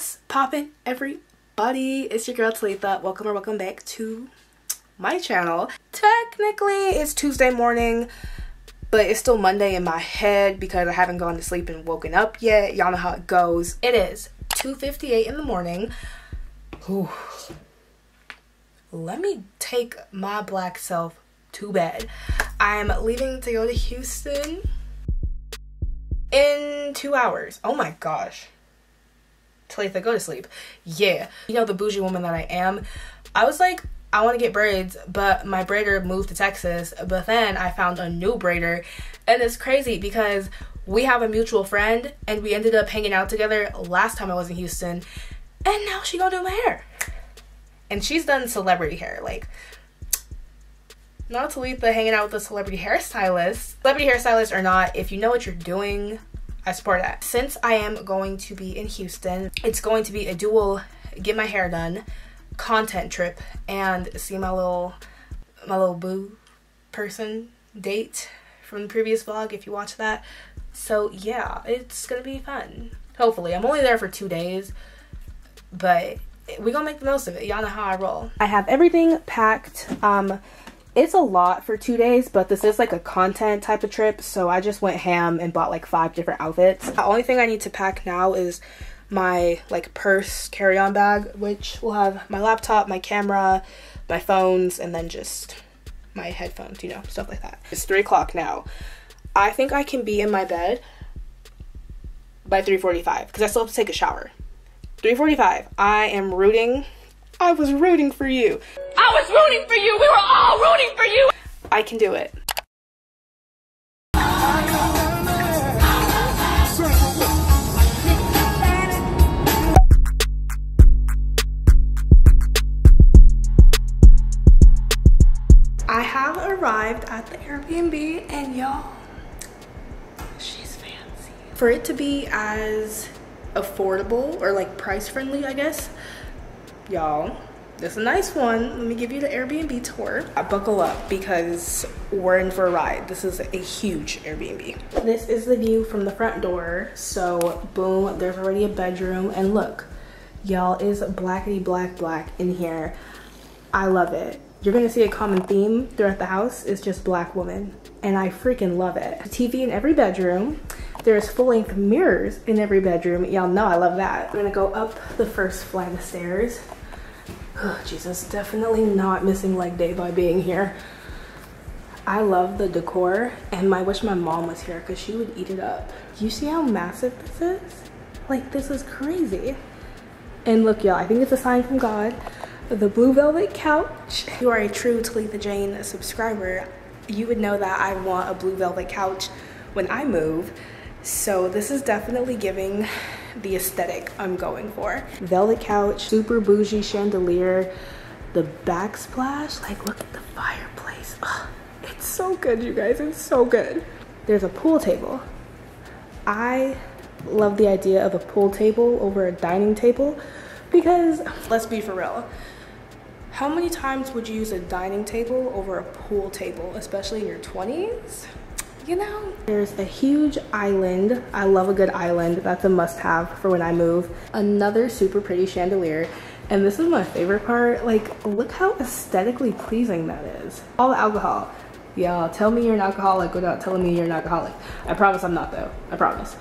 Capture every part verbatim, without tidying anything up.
What's poppin', everybody? It's your girl Talitha. Welcome or welcome back to my channel. Technically, it's Tuesday morning, but it's still Monday in my head because I haven't gone to sleep and woken up yet. Y'all know how it goes. It is two fifty-eight in the morning. Ooh. Let me take my black self to bed. I'm leaving to go to Houston in two hours. Oh my gosh. Talitha, go to sleep. Yeah, you know, the bougie woman that I am, I was like, I want to get braids, but my braider moved to Texas, but then I found a new braider, and it's crazy because we have a mutual friend and we ended up hanging out together last time I was in Houston, and now she gonna do my hair, and she's done celebrity hair. Like, not Talitha hanging out with a celebrity hairstylist. Celebrity hairstylist or not, if you know what you're doing, I support that. Since I am going to be in Houston, it's going to be a dual get my hair done content trip and see my little my little boo person date from the previous vlog if you watch that. So yeah, it's gonna be fun. Hopefully. I'm only there for two days, but we're gonna make the most of it. Y'all know how I roll. I have everything packed. Um It's a lot for two days, but this is like a content type of trip, so I just went ham and bought like five different outfits. The only thing I need to pack now is my like purse carry-on bag, which will have my laptop, my camera, my phones, and then just my headphones, you know, stuff like that. It's three o'clock now. I think I can be in my bed by three forty-five because I still have to take a shower. three forty-five, I am rooting. I was rooting for you. I was rooting for you. We were all rooting for you. I can do it. I have arrived at the Airbnb and y'all, she's fancy. For it to be as affordable or like price friendly, I guess, y'all, this is a nice one. Let me give you the Airbnb tour. Buckle up because we're in for a ride. This is a huge Airbnb. This is the view from the front door. So boom, there's already a bedroom. And look, y'all, is blackety black black in here. I love it. You're gonna see a common theme throughout the house. It's just black woman. And I freaking love it. A T V in every bedroom. There's full-length mirrors in every bedroom. Y'all know I love that. We're gonna go up the first flight of stairs. Oh, Jesus, definitely not missing leg day by being here. I love the decor, and I wish my mom was here because she would eat it up. You see how massive this is? Like, this is crazy. And look, y'all, I think it's a sign from God. The blue velvet couch. If you are a true Talitha Jane subscriber, you would know that I want a blue velvet couch when I move. So this is definitely giving the aesthetic I'm going for. Velvet couch, super bougie chandelier, the backsplash, like look at the fireplace. Ugh, it's so good, you guys, it's so good. There's a pool table. I love the idea of a pool table over a dining table because let's be for real. How many times would you use a dining table over a pool table, especially in your twenties? You know, there's a huge island. I love a good island. That's a must-have for when I move. Another super pretty chandelier, and this is my favorite part. Like, look how aesthetically pleasing that is. All the alcohol. Y'all, tell me you're an alcoholic without telling me you're an alcoholic. I promise I'm not though. I promise.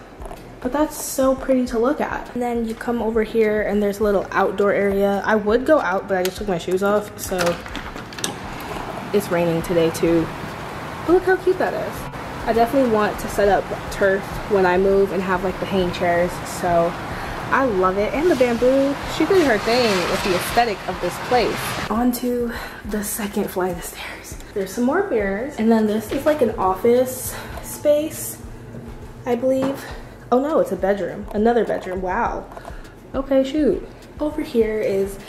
But that's so pretty to look at. And then you come over here and there's a little outdoor area. I would go out, but I just took my shoes off, so it's raining today too. But look how cute that is. I definitely want to set up turf when I move and have like the hanging chairs, so I love it. And the bamboo, she did her thing with the aesthetic of this place. On to the second flight of stairs. There's some more mirrors, and then this is like an office space, I believe. Oh no, it's a bedroom, another bedroom, wow. Okay, shoot. Over here is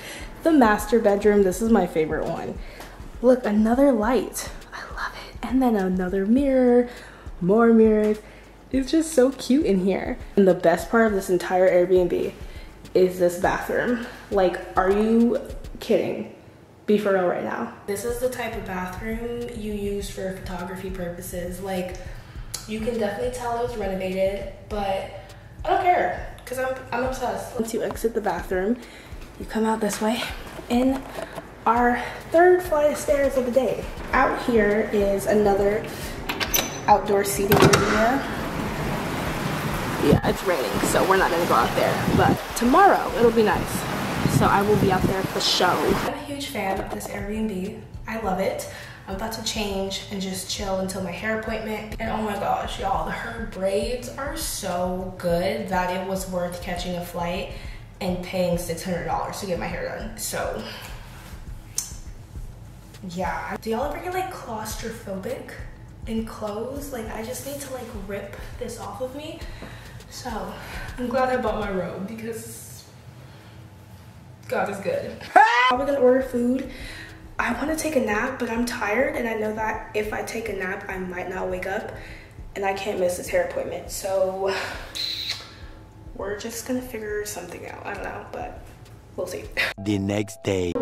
the master bedroom. This is my favorite one. Look, another light, I love it. And then another mirror. More mirrors. It's just so cute in here. And the best part of this entire Airbnb is this bathroom. Like, are you kidding? Be for real right now. This is the type of bathroom you use for photography purposes. Like, you can definitely tell it was renovated, but I don't care. because I'm, I'm obsessed. Once you exit the bathroom, you come out this way in our third flight of stairs of the day. Out here is another outdoor seating area. Yeah, it's raining, so we're not gonna go out there, but tomorrow it'll be nice. So I will be out there for show. I'm a huge fan of this Airbnb. I love it. I'm about to change and just chill until my hair appointment. And oh my gosh, y'all, her braids are so good that it was worth catching a flight and paying six hundred dollars to get my hair done. So, yeah. Do y'all ever get like claustrophobic in clothes? Like, I just need to like rip this off of me. So, I'm glad I bought my robe because God is good. Probably gonna order food. I want to take a nap, but I'm tired, and I know that if I take a nap, I might not wake up, and I can't miss this hair appointment. So we're just gonna figure something out. I don't know, but we'll see. The next day.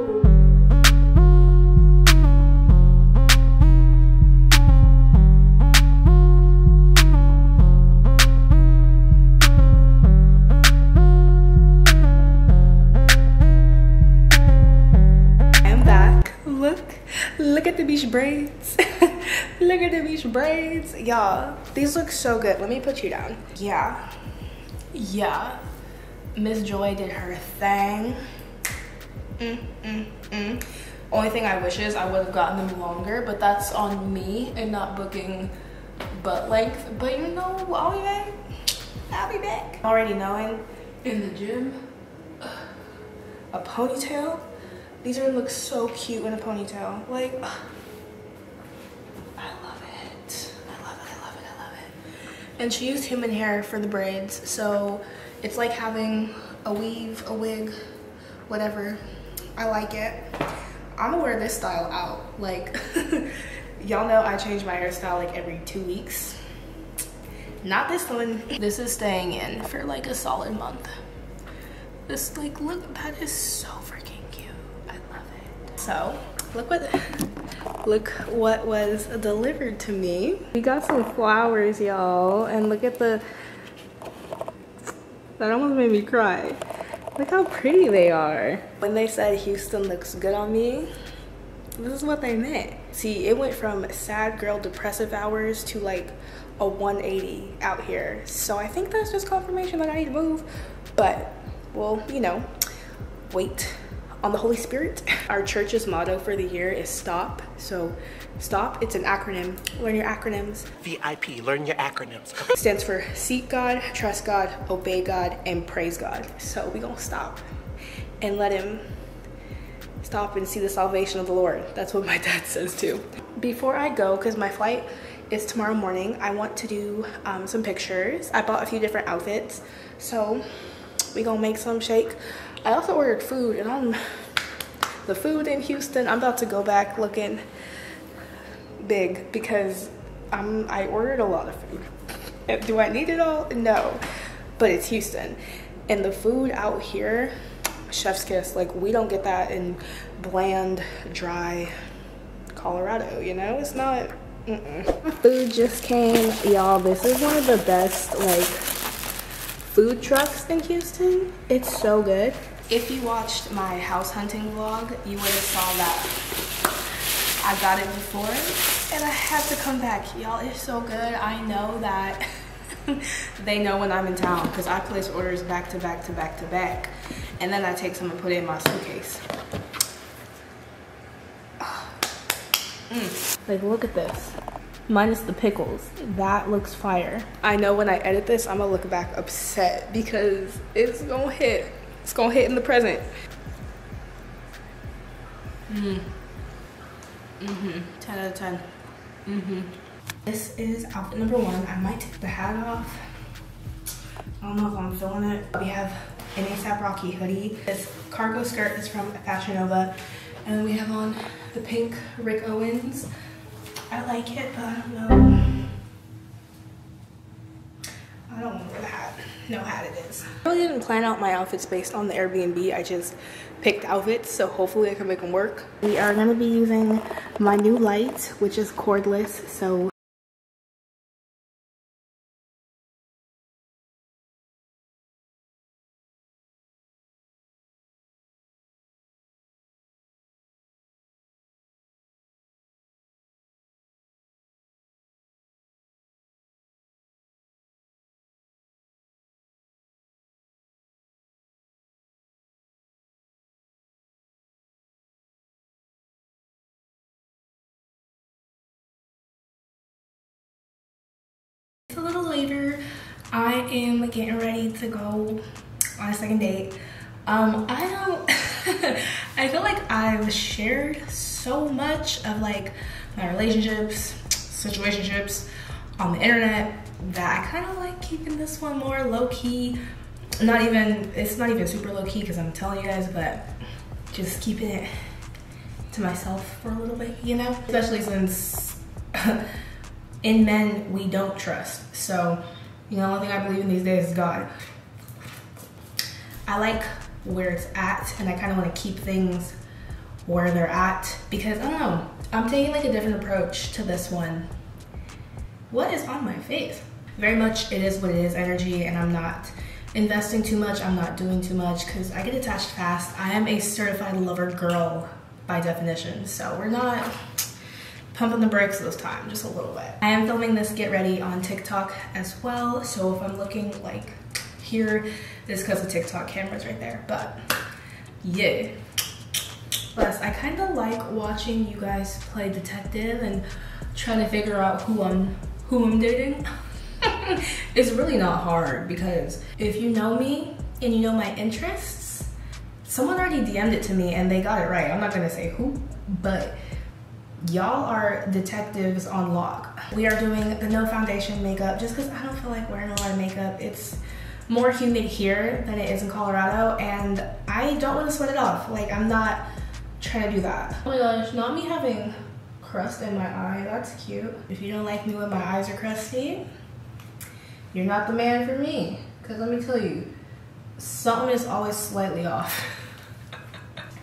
Braids. Look at the beach braids, y'all. These look so good. Let me put you down. Yeah, yeah. Miss Joy did her thing. Mm, mm, mm. Only thing I wish is I would have gotten them longer, but that's on me and not booking butt length. But you know, I'll be back. I'll be back. Already knowing in the gym, a ponytail. These are look so cute in a ponytail. Like. And she used human hair for the braids, so it's like having a weave, a wig, whatever. I like it. I'm gonna wear this style out. Like, y'all know I change my hairstyle like every two weeks. Not this one. This is staying in for like a solid month. This, like, look, that is so freaking cute. I love it. So, look what... Look what was delivered to me. We got some flowers, y'all, and look at the, that almost made me cry. Look how pretty they are. When they said Houston looks good on me, this is what they meant. See, it went from sad girl depressive hours to like a one eighty out here. So I think that's just confirmation that I need to move, but well, you know, wait. On the Holy Spirit. Our church's motto for the year is STOP. So STOP, it's an acronym. Learn your acronyms. V I P, learn your acronyms. It stands for seek God, trust God, obey God, and praise God. So we gonna stop and let him stop and see the salvation of the Lord. That's what my dad says too. Before I go, because my flight is tomorrow morning, I want to do um, some pictures. I bought a few different outfits. So we gonna make some shake. I also ordered food, and I'm the food in Houston. I'm about to go back looking big because I'm, I ordered a lot of food. Do I need it all? No, but it's Houston. And the food out here, chef's kiss. Like, we don't get that in bland, dry Colorado, you know? It's not, mm-mm. Food just came. Y'all, this is one of the best, like, food trucks in Houston. It's so good. If you watched my house hunting vlog, you would have saw that I got it before and I have to come back. Y'all, it's so good. I know that they know when I'm in town because I place orders back to back to back to back, and then I take some and put it in my suitcase. Mm. Like, look at this. Minus the pickles. That looks fire. I know when I edit this, I'm gonna look back upset because it's gonna hit. It's gonna hit in the present. Mm. Mm-hmm. ten out of ten. Mm-hmm. This is outfit number one. I might take the hat off. I don't know if I'm feeling it. We have an A$AP Rocky hoodie. This cargo skirt is from Fashion Nova. And we have on the pink Rick Owens. I like it, but I don't know. I don't want to wear the hat. No hat it is. I really didn't plan out my outfits based on the Airbnb. I just picked outfits, so hopefully I can make them work. We are going to be using my new light, which is cordless, so... I am getting ready to go on a second date. Um, I don't, I feel like I've shared so much of like my relationships, situationships on the internet that I kind of like keeping this one more low key. Not even, it's not even super low key because I'm telling you guys, but just keeping it to myself for a little bit, you know? Especially since in men, we don't trust. So, you know, the only thing I believe in these days is God. I like where it's at, and I kind of want to keep things where they're at because I don't know, I'm taking like a different approach to this one. What is on my face? Very much it is what it is energy, and I'm not investing too much, I'm not doing too much because I get attached fast. I am a certified lover girl by definition, so we're not pumping the brakes this time, just a little bit. I am filming this get ready on TikTok as well, so if I'm looking like here, it's because the TikTok camera's right there, but yeah. Plus, I kind of like watching you guys play detective and trying to figure out who I'm who I'm dating. It's really not hard because if you know me and you know my interests, someone already D M'd it to me and they got it right. I'm not gonna say who, but y'all are detectives on lock. We are doing the no foundation makeup just because I don't feel like wearing a lot of makeup. It's more humid here than it is in Colorado and I don't want to sweat it off. Like, I'm not trying to do that. Oh my gosh, not me having crust in my eye, that's cute. If you don't like me when my eyes are crusty, you're not the man for me. Cause let me tell you, something is always slightly off.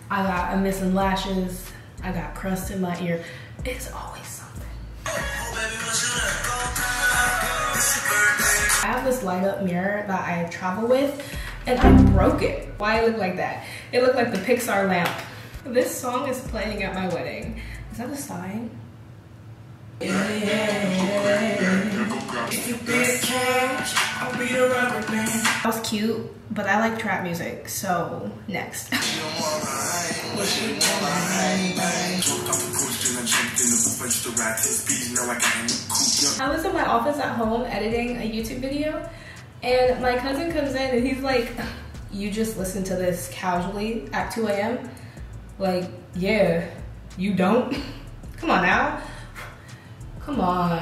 I got, I'm missing lashes. I got crust in my ear. It's always something. I have this light up mirror that I travel with and I broke it. Why it look like that? It looked like the Pixar lamp. This song is playing at my wedding. Is that a sign? That was cute, but I like trap music, so next. I was in my office at home editing a YouTube video, and my cousin comes in and he's like, you just listen to this casually at two A M? Like, yeah, you don't? Come on now. Come on.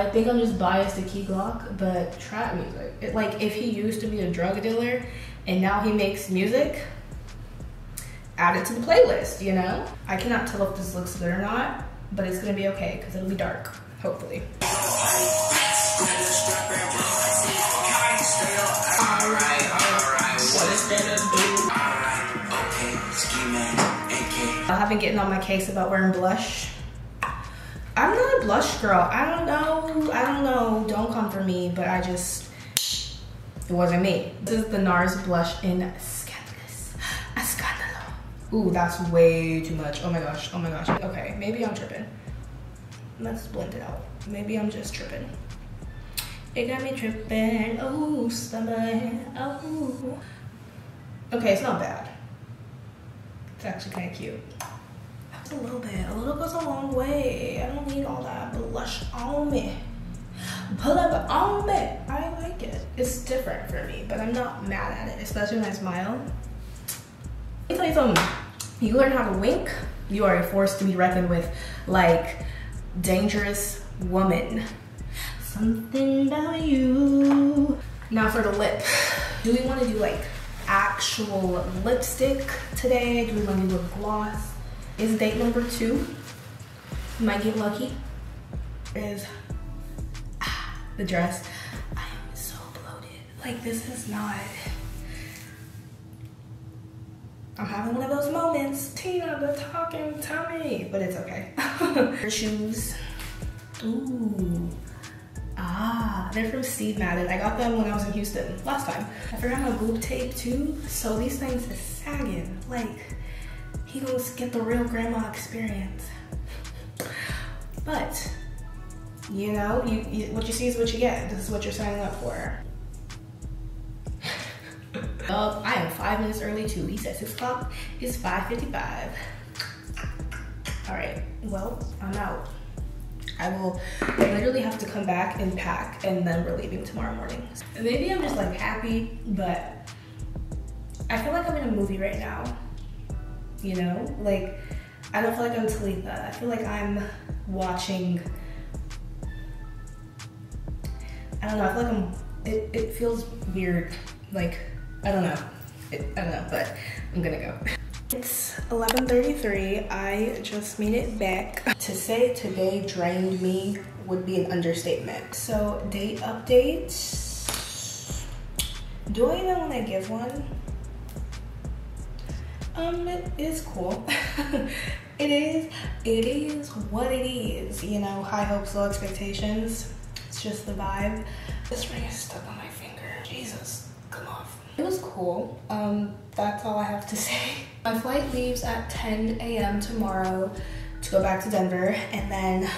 I think I'm just biased to Key Glock, but trap music. It, like, if he used to be a drug dealer and now he makes music, add it to the playlist, you know? I cannot tell if this looks good or not, but it's gonna be okay, because it'll be dark, hopefully. All right, all right, what is there to do? All right, okay, ski man, A K. I have been getting on my case about wearing blush. I'm not a blush girl. I don't know. I don't know. Don't come for me, but I just, it wasn't me. This is the NARS blush in Scandalous. A Scandalous. Ooh, that's way too much. Oh my gosh. Oh my gosh. Okay, maybe I'm tripping. Let's blend it out. Maybe I'm just tripping. It got me tripping. Oh, stomach. Oh. Okay, it's not bad. It's actually kind of cute. A little bit. A little goes a long way. I don't need all that blush on me. Pull up on me. I like it. It's different for me, but I'm not mad at it, especially when I smile. Let me tell you something. You learn how to wink, you are a force to be reckoned with, like dangerous woman. Something about you. Now for the lip. Do we want to do like actual lipstick today? Do we want to do a gloss? Is date number two, might get lucky, is ah, the dress. I am so bloated. Like, this is not, I'm having one of those moments. Tina, the talking tummy, but it's okay. Her shoes, ooh, ah, they're from Steve Madden. I got them when I was in Houston last time. I forgot my boob tape too, so these things is sagging, like, he goes get the real grandma experience. But, you know, you, you, what you see is what you get. This is what you're signing up for. Oh, I am five minutes early too. He said six o'clock, it's five fifty-five. All right, well, I'm out. I will literally have to come back and pack, and then we're leaving tomorrow morning. And maybe I'm just like happy, but I feel like I'm in a movie right now, you know? Like, I don't feel like I'm Talitha. I feel like I'm watching, I don't know, I feel like I'm, it, it feels weird. Like, I don't know, it, I don't know, but I'm gonna go. It's eleven thirty-three, I just made it back. To say today drained me would be an understatement. So, date updates. Do I even want to give one? Um, it is cool. It is, it is what it is. You know, high hopes, low expectations. It's just the vibe. This ring is stuck on my finger. Jesus, come off. It was cool. Um, that's all I have to say. My flight leaves at ten A M tomorrow to go back to Denver, and then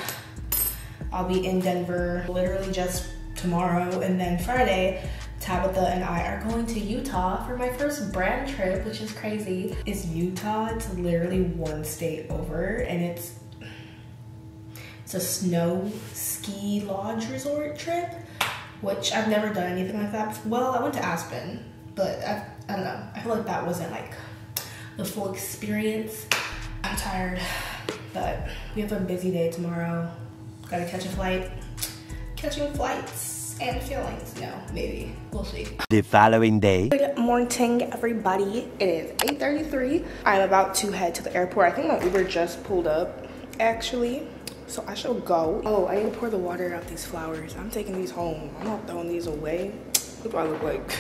I'll be in Denver literally just tomorrow, and then Friday, Tabitha and I are going to Utah for my first brand trip, which is crazy. It's Utah, it's literally one state over, and it's it's a snow ski lodge resort trip, which I've never done anything like that before. Well, I went to Aspen, but I, I don't know, I feel like that wasn't like the full experience. I'm tired, but we have a busy day tomorrow. Gotta catch a flight. Catching flights and feelings. No, maybe. We'll see. The following day. Good morning, everybody. It is eight thirty-three. I'm about to head to the airport. I think my Uber just pulled up, actually. So I shall go. Oh, I need to pour the water out these flowers. I'm taking these home. I'm not throwing these away. What do I look like?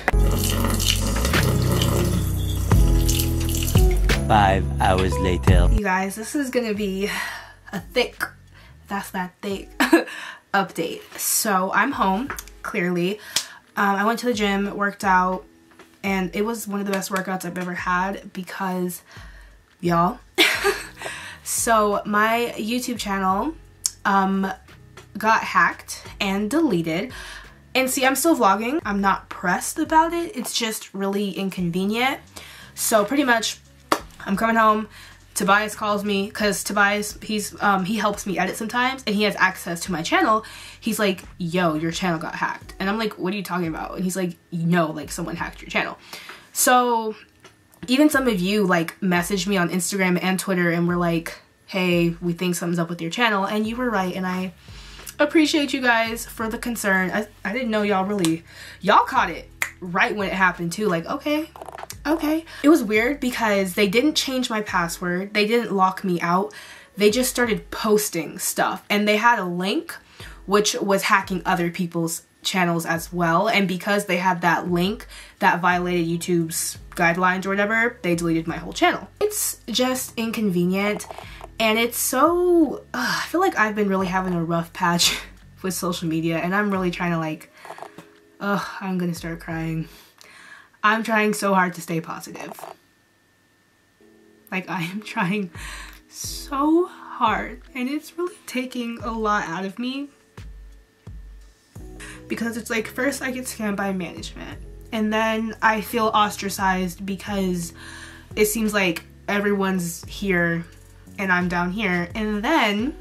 Five hours later. You guys, this is gonna be a thick, that's that thick update. So I'm home, clearly. Um, I went to the gym, worked out, and it was one of the best workouts I've ever had because, y'all. So my YouTube channel um, got hacked and deleted. And see, I'm still vlogging. I'm not pressed about it. It's just really inconvenient. So pretty much, I'm coming home, Tobias calls me, because Tobias, he's um, he helps me edit sometimes, and he has access to my channel. He's like, yo, your channel got hacked. And I'm like, what are you talking about? And he's like, no, like someone hacked your channel. So even some of you like messaged me on Instagram and Twitter and were like, hey, we think something's up with your channel. And you were right, and I appreciate you guys for the concern. I, I didn't know y'all really, y'all caught it right when it happened too, like, okay. Okay. It was weird because they didn't change my password. They didn't lock me out. They just started posting stuff, and they had a link which was hacking other people's channels as well. And because they had that link that violated YouTube's guidelines or whatever, they deleted my whole channel. It's just inconvenient, and it's so, ugh, I feel like I've been really having a rough patch with social media, and I'm really trying to like, ugh, I'm gonna start crying. I'm trying so hard to stay positive. Like, I am trying so hard, and it's really taking a lot out of me, because it's like, first I get scammed by management, and then I feel ostracized because it seems like everyone's here and I'm down here. And then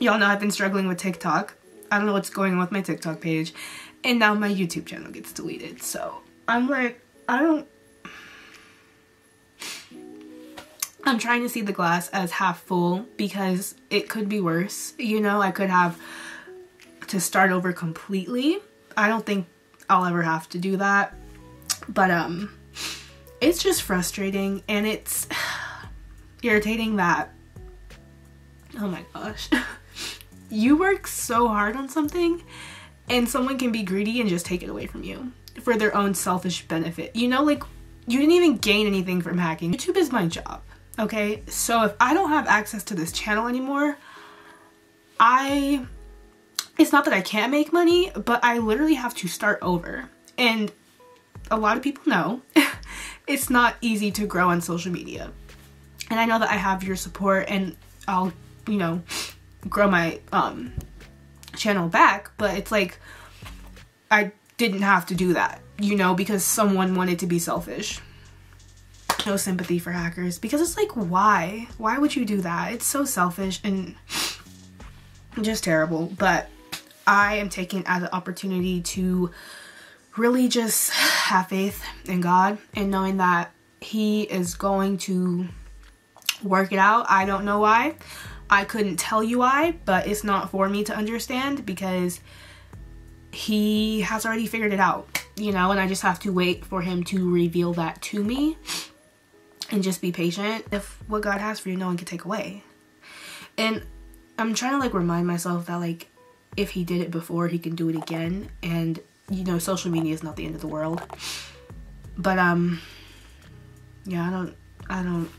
y'all know I've been struggling with TikTok. I don't know what's going on with my TikTok page, and now my YouTube channel gets deleted. So I'm like, I don't, I'm trying to see the glass as half full, because it could be worse. You know, I could have to start over completely. I don't think I'll ever have to do that, but um, it's just frustrating, and it's irritating that, oh my gosh, you work so hard on something and someone can be greedy and just take it away from you for their own selfish benefit. You know, like, you didn't even gain anything from hacking. YouTube is my job, okay? So if I don't have access to this channel anymore, I, it's not that I can't make money, but I literally have to start over. And a lot of people know it's not easy to grow on social media. And I know that I have your support, and I'll, you know, grow my um, channel back, but it's like, I didn't have to do that, you know, because someone wanted to be selfish. No sympathy for hackers, because it's like, why? Why would you do that? It's so selfish, and just terrible. But I am taking it as an opportunity to really just have faith in God and knowing that he is going to work it out. I don't know why. I couldn't tell you why, but it's not for me to understand because he has already figured it out, you know, and I just have to wait for him to reveal that to me and just be patient. If what God has for you, no one can take away. And I'm trying to like remind myself that like if he did it before, he can do it again. And you know, social media is not the end of the world. But um yeah, I don't I don't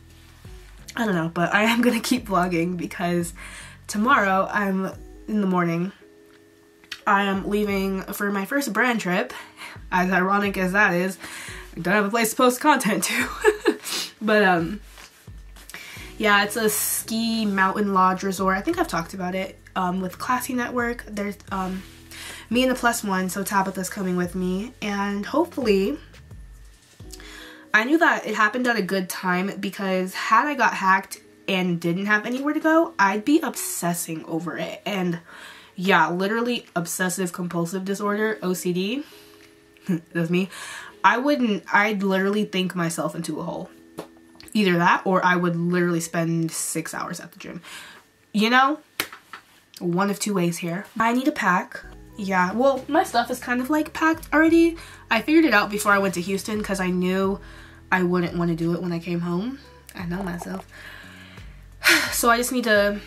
I don't know, but I am gonna keep vlogging because tomorrow I'm in the morning I am leaving for my first brand trip. As ironic as that is, I don't have a place to post content to. But um yeah, it's a ski mountain lodge resort. I think I've talked about it um with Classy Network. There's um me and the plus one, so Tabitha's coming with me, and hopefully I knew that it happened at a good time because had I got hacked and didn't have anywhere to go, I'd be obsessing over it. And yeah, literally obsessive compulsive disorder, O C D, that's me. I wouldn't, I'd literally think myself into a hole. Either that or I would literally spend six hours at the gym. You know, one of two ways here. I need a pack. Yeah, well, my stuff is kind of like packed already. I figured it out before I went to Houston because I knew I wouldn't want to do it when I came home. I know myself. So I just need to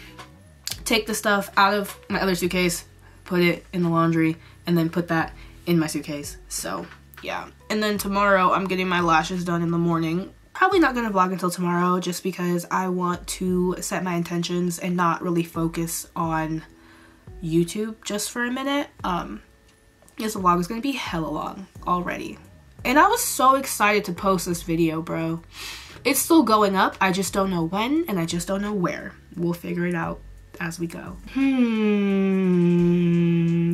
take the stuff out of my other suitcase, put it in the laundry, and then put that in my suitcase. So yeah. And then tomorrow I'm getting my lashes done in the morning. Probably not gonna vlog until tomorrow just because I want to set my intentions and not really focus on YouTube just for a minute. Um this vlog is gonna be hella long already, and I was so excited to post this video, bro. It's still going up. I just don't know when and I just don't know where. We'll figure it out as we go. Hmm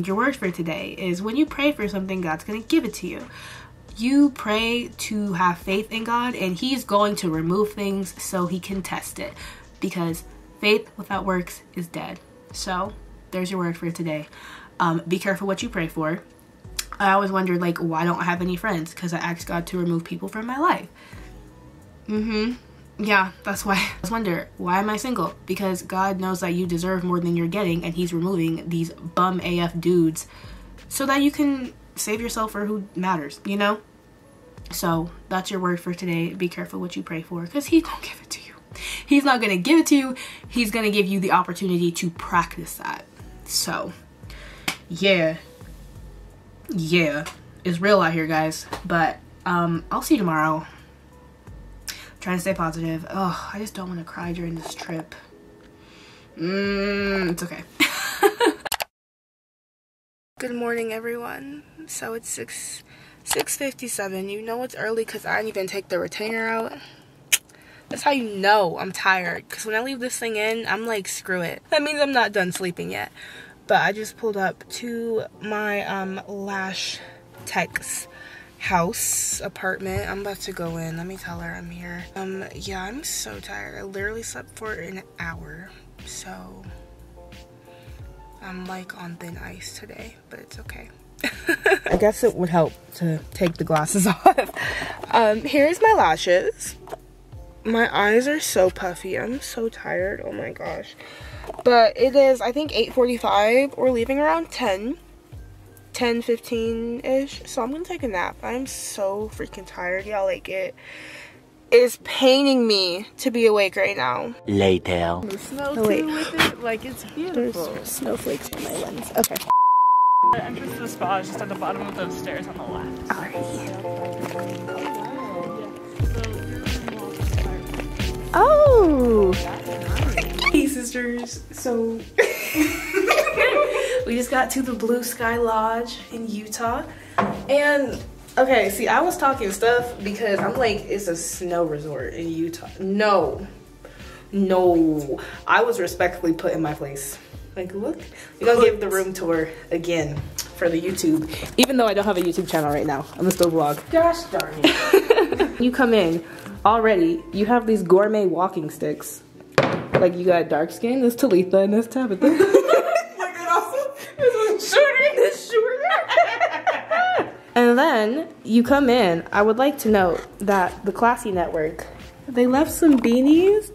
your word for today is when you pray for something, God's gonna give it to you. You pray to have faith in God and he's going to remove things so he can test it, because faith without works is dead. So there's your word for today. Um, be careful what you pray for. I always wondered, like, why don't I have any friends? Because I asked God to remove people from my life. Mm-hmm. Yeah, that's why. I always wonder, why am I single? Because God knows that you deserve more than you're getting, and he's removing these bum A F dudes so that you can save yourself for who matters, you know? So that's your word for today. Be careful what you pray for, because he don't give it to you. He's not going to give it to you. He's going to give you the opportunity to practice that. So yeah, yeah, it's real out here, guys. But um I'll see you tomorrow. I'm trying to stay positive. Oh, I just don't want to cry during this trip. Mm, it's okay. Good morning, everyone. So it's six fifty-seven. You know it's early because I didn't even take the retainer out. That's how you know I'm tired, because when I leave this thing in, I'm like, screw it. That means I'm not done sleeping yet. But I just pulled up to my um, lash tech's house, apartment. I'm about to go in. Let me tell her I'm here. Um, yeah, I'm so tired. I literally slept for an hour. So I'm like on thin ice today, but it's okay. I guess it would help to take the glasses off. Um, here's my lashes. My eyes are so puffy. I'm so tired. Oh my gosh. But it is, I think, eight forty-five. We're leaving around ten, ten fifteen-ish. So I'm going to take a nap. I'm so freaking tired, y'all. Like, it is paining me to be awake right now. Later. The snow oh, too with it. Like, it's beautiful. There's snowflakes on my lens. Okay. The entrance to the spa is just at the bottom of those stairs on the left. Alrighty. Oh! Hey sisters, so we just got to the Blue Sky Lodge in Utah, and okay, see, I was talking stuff because I'm like, it's a snow resort in Utah. No, no, I was respectfully put in my place. Like, look, we're gonna give the room tour again for the YouTube, even though I don't have a YouTube channel right now. I'm gonna still vlog. Gosh darn it. You come in. Already, you have these gourmet walking sticks. Like, you got dark skin, there's Talitha, and there's Tabitha. And then you come in. I would like to note that the Classy Network, they left some beanies.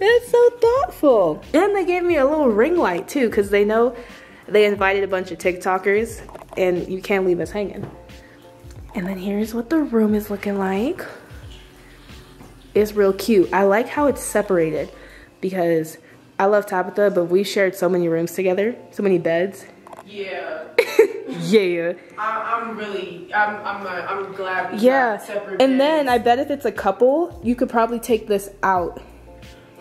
It's so thoughtful. And they gave me a little ring light too, because they know they invited a bunch of TikTokers and you can't leave us hanging. And then here's what the room is looking like. It's real cute. I like how it's separated because I love Tabitha, but we shared so many rooms together, so many beds. Yeah. Yeah. I, I'm really, I'm, I'm, I'm glad we yeah. got separate and beds. Then I bet if it's a couple, you could probably take this out.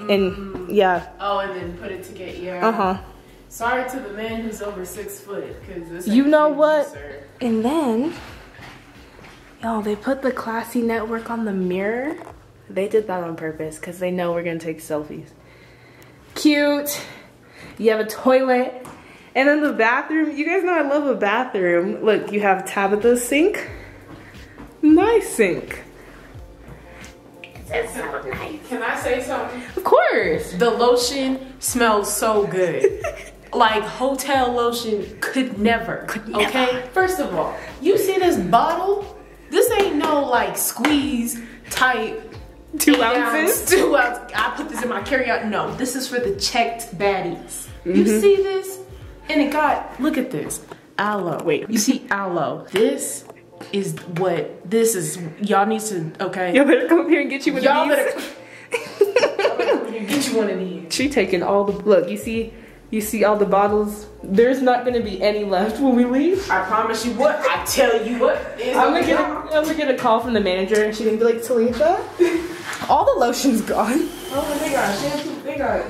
And yeah. Oh, and then put it together. Yeah. Uh huh. Sorry to the man who's over six foot, cause this you know what? User. And then, y'all, they put the Classy Network on the mirror. They did that on purpose, cause they know we're gonna take selfies. Cute. You have a toilet, and then the bathroom. You guys know I love a bathroom. Look, you have Tabitha's sink. Nice sink. It's so nice. Can I say something? Of course. The lotion smells so good. Like hotel lotion could never. Could never. Okay? First of all, you see this bottle? This ain't no like squeeze type. Two ounces? Two ounces. I put this in my carryout. No, this is for the checked baddies. Mm-hmm. You see this? And it got, look at this. Aloe. Wait, you see aloe. This is what this is. Y'all need to, okay. Y'all better come here and get you one of these. Y'all better come here and get you one of these. She taking all the, look, you see, you see all the bottles. There's not gonna be any left when we leave. I promise you what, I tell you what. I'm gonna, get a, I'm gonna get a call from the manager and she's gonna be like, Talitha, all the lotion's gone. Oh, they got shampoo, they got.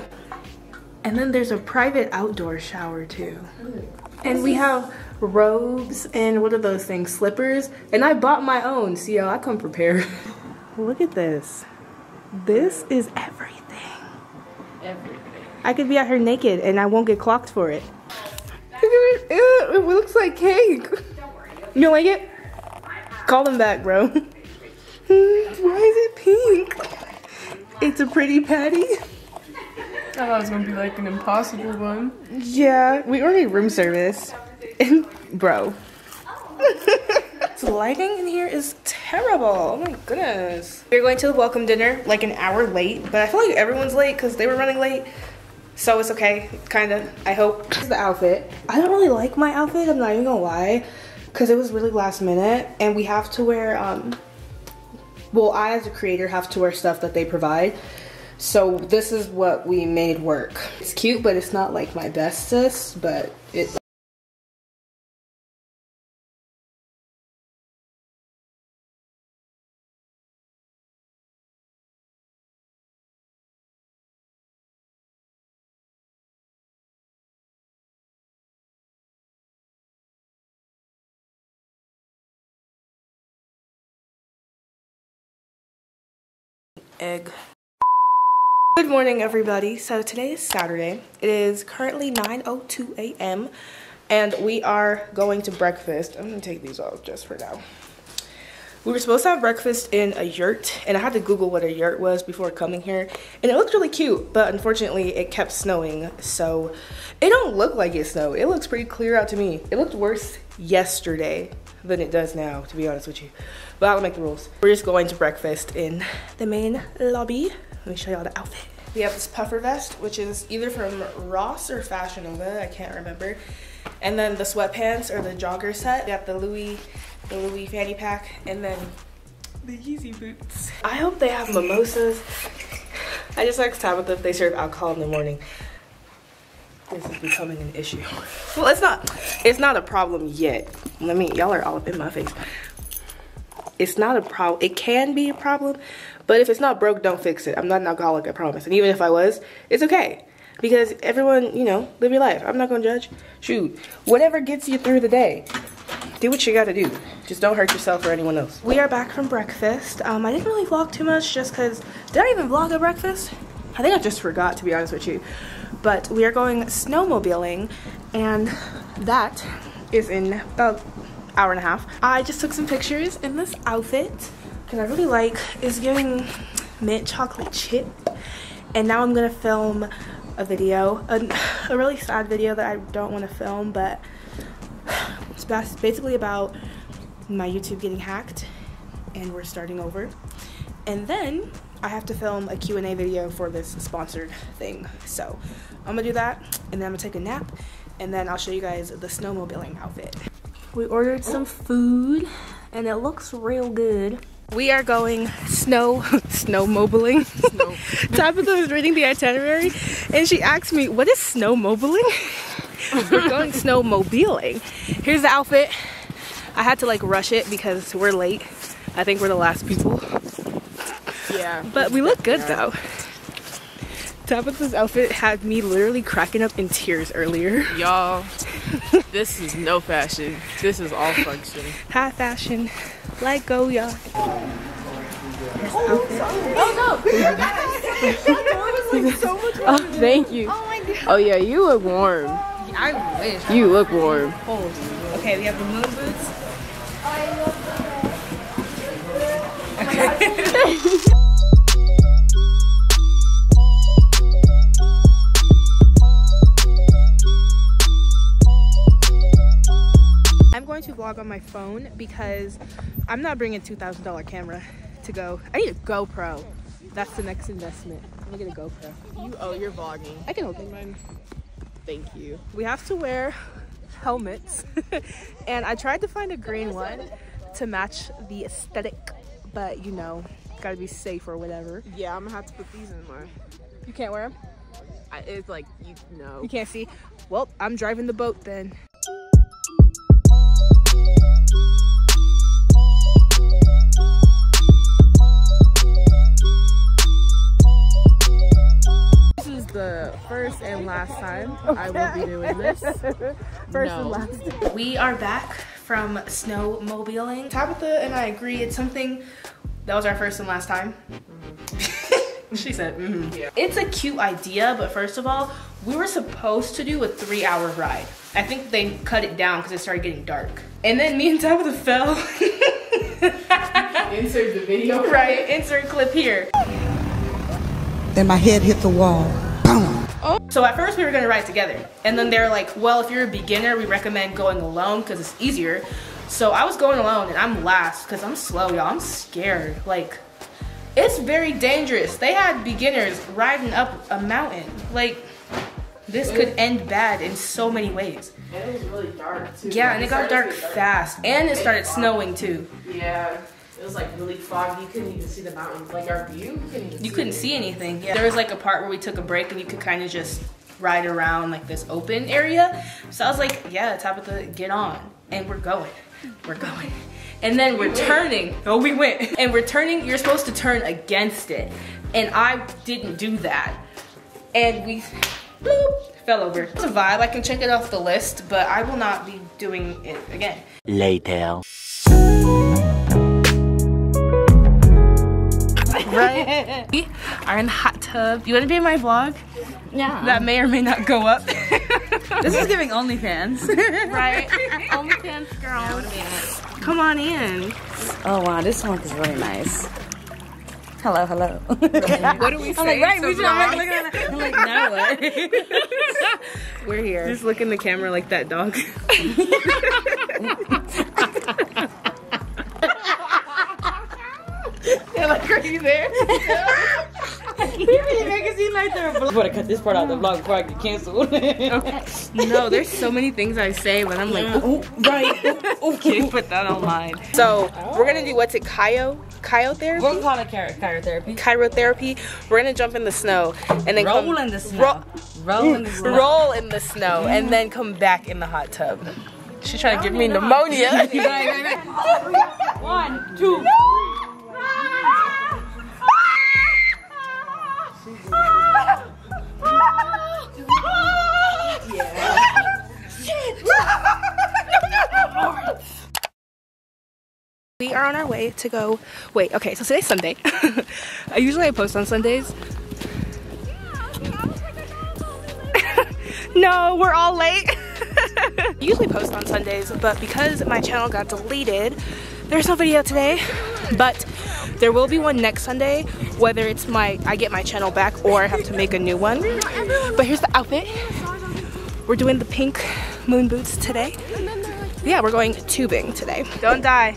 And then there's a private outdoor shower too. Mm. And we have robes and what are those things, slippers? And I bought my own, so y'all, I come prepared. Look at this. This is everything. Everything. I could be out here naked and I won't get clocked for it. Look at it, ew, it looks like cake. Don't worry. You don't like it? Call them back, bro. Why is it pink? It's a pretty patty. I thought it was gonna be like an impossible one. Yeah, we ordered room service. And bro. The lighting in here is terrible. Oh my goodness. We're going to the welcome dinner like an hour late, but I feel like everyone's late because they were running late. So it's okay, kinda, I hope. This is the outfit. I don't really like my outfit, I'm not even gonna lie, because it was really last minute and we have to wear, um, well, I as a creator have to wear stuff that they provide. So this is what we made work. It's cute, but it's not like my bestest, but it's. Egg. Good morning, everybody. So today is Saturday. It is currently nine oh two a m and we are going to breakfast. I'm gonna take these off just for now. We were supposed to have breakfast in a yurt, and I had to Google what a yurt was before coming here, and it looked really cute, but unfortunately it kept snowing, so it don't look like it snowed. It looks pretty clear out to me. It looked worse yesterday than it does now, to be honest with you, but I'll make the rules. We're just going to breakfast in the main lobby. Let me show y'all the outfit. We have this puffer vest, which is either from Ross or Fashion Nova, I can't remember. And then the sweatpants or the jogger set. We got the Louis, the Louis fanny pack, and then the Yeezy boots. I hope they have mimosas. I just asked Tabitha if they serve alcohol in the morning. This is becoming an issue. Well, it's not, it's not a problem yet. Let me, y'all are all up in my face. It's not a problem, it can be a problem, but if it's not broke, don't fix it. I'm not an alcoholic, I promise. And even if I was, it's okay. Because everyone, you know, live your life. I'm not gonna judge. Shoot, whatever gets you through the day, do what you gotta do. Just don't hurt yourself or anyone else. We are back from breakfast. Um, I didn't really vlog too much just cause, did I even vlog at breakfast? I think I just forgot, to be honest with you. But we are going snowmobiling, and that is in about hour and a half. I just took some pictures in this outfit because I really like, it's giving mint chocolate chip. And now I'm gonna film a video, a, a really sad video that I don't want to film, but it's basically about my YouTube getting hacked and we're starting over. And then I have to film a Q and A video for this sponsored thing. So I'm gonna do that, and then I'm gonna take a nap, and then I'll show you guys the snowmobiling outfit. We ordered some food and it looks real good. We are going snow, snowmobiling. Snow. Tabitha was reading the itinerary and she asked me, what is snowmobiling? We're going snowmobiling. Here's the outfit. I had to like rush it because we're late. I think we're the last people. Yeah. But we look good though. Tabitha's outfit had me literally cracking up in tears earlier. Y'all, this is no fashion. This is all function. High fashion. Let go, y'all. Oh, no. Your door was like so much warmer. Oh, thank you. Oh, my God. Oh, yeah, you look warm. I wish. You look warm. Cold. Okay, we have the moon boots. I love them. Okay. To vlog on my phone because I'm not bringing a two thousand dollar camera to go. I need a GoPro. That's the next investment. I'm gonna get a GoPro. You owe your vlogging. I can open mine. Thank you. We have to wear helmets and I tried to find a green one to match the aesthetic, but you know, gotta be safe or whatever. Yeah, I'm gonna have to put these in mine. You can't wear them? I, it's like, you know. You can't see? Well, I'm driving the boat then. The first and last time okay. I will be doing this. first no. and last time. We are back from snowmobiling. Tabitha and I agree it's something that was our first and last time. Mm-hmm. She said, mm-hmm. Yeah. It's a cute idea, but first of all, we were supposed to do a three hour ride. I think they cut it down because it started getting dark. And then me and Tabitha fell. Insert the video. Clip. Right, insert clip here. Then my head hit the wall. Oh. So at first we were gonna ride together, and then they were like, well, if you're a beginner, we recommend going alone because it's easier. So I was going alone, and I'm last because I'm slow, y'all. I'm scared. Like, it's very dangerous. They had beginners riding up a mountain. Like, this could end bad in so many ways. And it was really dark too. Yeah, and it got dark fast, and it started snowing too. Yeah. It was like really foggy, you couldn't even see the mountains. Like our view, you couldn't even see You couldn't anything. see anything. Yeah. There was like a part where we took a break and you could kind of just ride around like this open area. So I was like, yeah, Tabitha, get on. And we're going, we're going. And then we're turning, oh we went. And we're turning, you're supposed to turn against it. And I didn't do that. And we, bloop, fell over. It's a vibe, I can check it off the list, but I will not be doing it again. Later. Right. We are in the hot tub. You want to be in my vlog? Yeah. That may or may not go up. This is giving OnlyFans. Right? OnlyFans girl. Come on in. Oh wow, this one is really nice. Hello, hello. What do we say? I'm like, right, so we should not look at that. I'm like, no way. We're here. Just look in the camera like that dog. Like, are you there? You didn't make it seem like they're a vlog. You want to cut this part out of the vlog before I get canceled. No, there's so many things I say when I'm like, ooh, right. Can't put that online. So, oh. we're going to do what's it, Chio? Chiotherapy? We'll call it chirotherapy. Chirotherapy. We're going to jump in the snow and then roll come, in the snow. Ro roll in the snow. Roll in the snow and then come back in the hot tub. She's trying to give me pneumonia. One, two, three. We are on our way to go. Wait, okay, so today's Sunday. I usually I post on Sundays. No, we're all late. I usually post on Sundays, but because my channel got deleted, there's no video today, but there will be one next Sunday, whether it's my I get my channel back or I have to make a new one. But here's the outfit. We're doing the pink moon boots today. yeah, we're going tubing today. Don't die.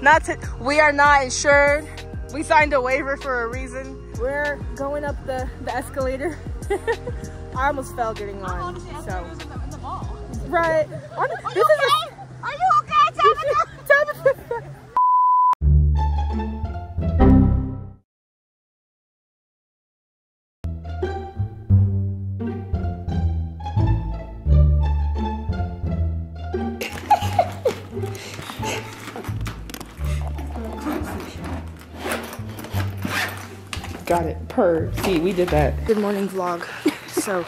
Not to, we are not insured. We signed a waiver for a reason. We're going up the, the escalator. I almost fell getting on. Oh, so. In the, in the mall. Right. Are you this okay? Is a, are you okay, Tabitha? Tabitha. Got it. Per. See, we did that. Good morning vlog. So.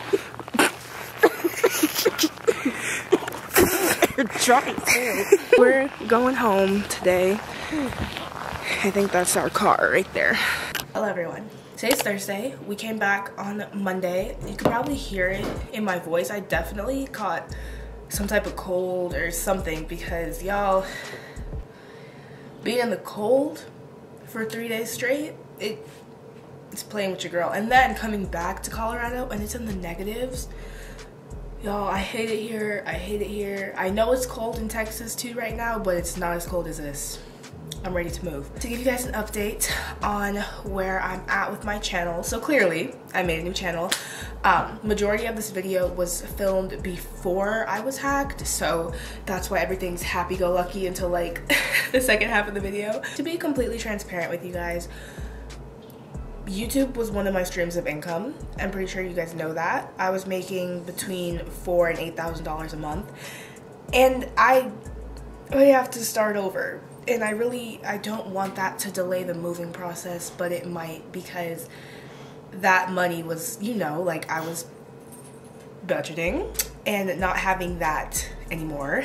You're dry too. We're going home today. I think that's our car right there. Hello everyone. Today's Thursday. We came back on Monday. You can probably hear it in my voice. I definitely caught some type of cold or something because y'all being in the cold for three days straight, it it's playing with your girl. And then coming back to Colorado and it's in the negatives. Y'all, I hate it here. I hate it here. I know it's cold in Texas too right now, but it's not as cold as this. I'm ready to move. To give you guys an update on where I'm at with my channel. So clearly, I made a new channel. Um, majority of this video was filmed before I was hacked, so that's why everything's happy-go-lucky until like the second half of the video. To be completely transparent with you guys, YouTube was one of my streams of income. I'm pretty sure you guys know that. I was making between four and eight thousand dollars a month, and I would have to start over. And I really I don't want that to delay the moving process, but it might, because that money was, you know, like I was budgeting, and not having that anymore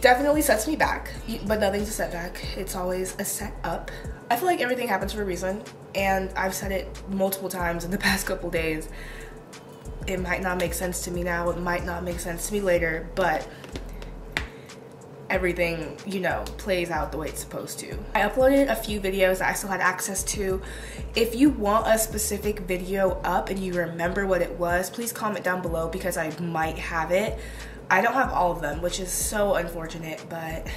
definitely sets me back. But nothing's a setback. It's always a set up. I feel like everything happens for a reason, and I've said it multiple times in the past couple days. It might not make sense to me now, it might not make sense to me later, but everything, you know, plays out the way it's supposed to. I uploaded a few videos that I still had access to. If you want a specific video up and you remember what it was, please comment down below because I might have it. I don't have all of them, which is so unfortunate, but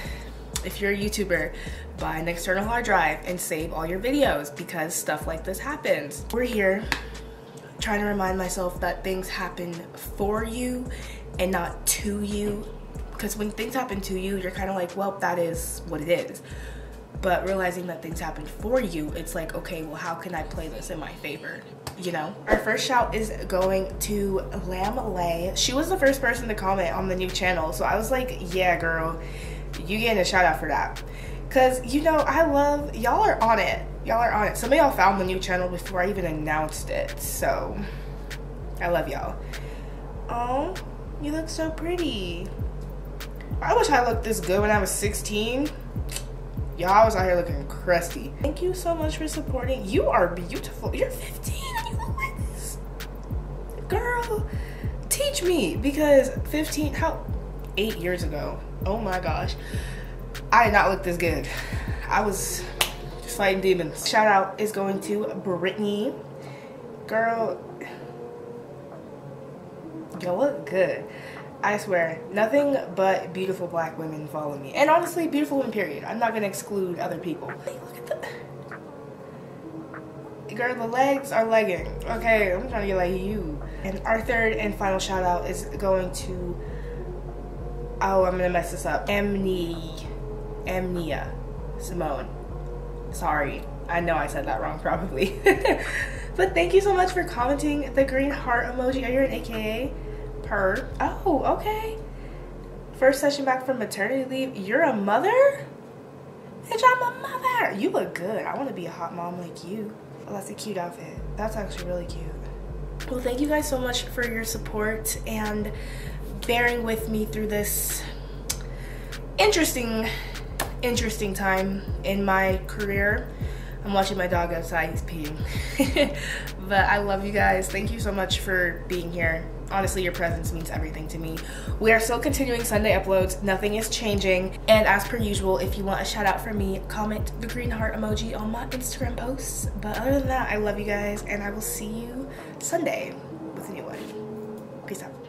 if you're a YouTuber, buy an external hard drive and save all your videos because stuff like this happens. We're here trying to remind myself that things happen for you and not to you, because when things happen to you, you're kind of like, well, that is what it is. But realizing that things happen for you, it's like, okay, well, how can I play this in my favor, you know? Our first shout is going to Lamlay. She was the first person to comment on the new channel, so I was like, yeah, girl. You getting a shout out for that, because you know I love y'all are on it. Y'all are on it. Some of y'all found the new channel before I even announced it, so I love y'all. Oh, you look so pretty. I wish I looked this good when I was sixteen. Y'all, I was out here looking crusty. Thank you so much for supporting. You are beautiful. You're fifteen and you look like this. Girl, teach me, because fifteen, how eight years ago. Oh my gosh, I did not look this good. I was fighting demons. Shout out is going to Brittany. Girl, y'all look good. I swear, nothing but beautiful black women follow me. And honestly, beautiful women, period. I'm not gonna exclude other people. Hey, look at the... Girl, the legs are legging. Okay, I'm trying to get like you. And our third and final shout out is going to... Oh, I'm gonna mess this up. Amni, Amnia Simone. Sorry, I know I said that wrong probably. But thank you so much for commenting the green heart emoji. Are you an A K A? Per. Oh, okay. First session back from maternity leave. You're a mother? Bitch, I'm a mother. You look good. I want to be a hot mom like you. Oh, that's a cute outfit. That's actually really cute. Well, thank you guys so much for your support and bearing with me through this interesting, interesting time in my career. I'm watching my dog outside, he's peeing. But I love you guys. Thank you so much for being here. Honestly, your presence means everything to me. We are still continuing Sunday uploads. Nothing is changing. And as per usual, if you want a shout out from me, comment the green heart emoji on my Instagram posts. But other than that, I love you guys and I will see you Sunday with a new one. Peace out.